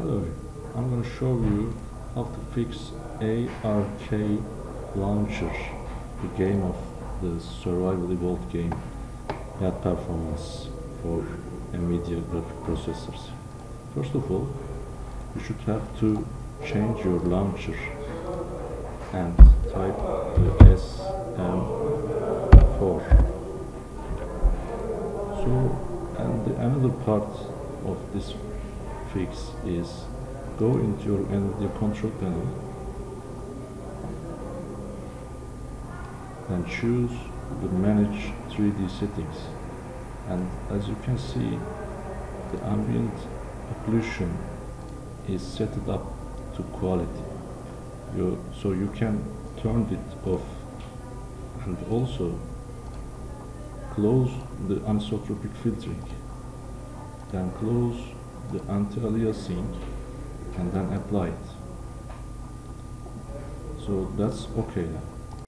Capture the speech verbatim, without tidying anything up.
Hello, I'm going to show you how to fix ARK launcher, the game of the Survival Evolved game, bad performance for Nvidia graphic processors. First of all, you should have to change your launcher and type the S M four. So, and the another part of this fix is go into your Nvidia control panel and choose the manage three D settings, and as you can see the ambient occlusion is set it up to quality, you, so you can turn it off and also close the anisotropic filtering, then close the anti-aliasing and then apply it. So that's okay now.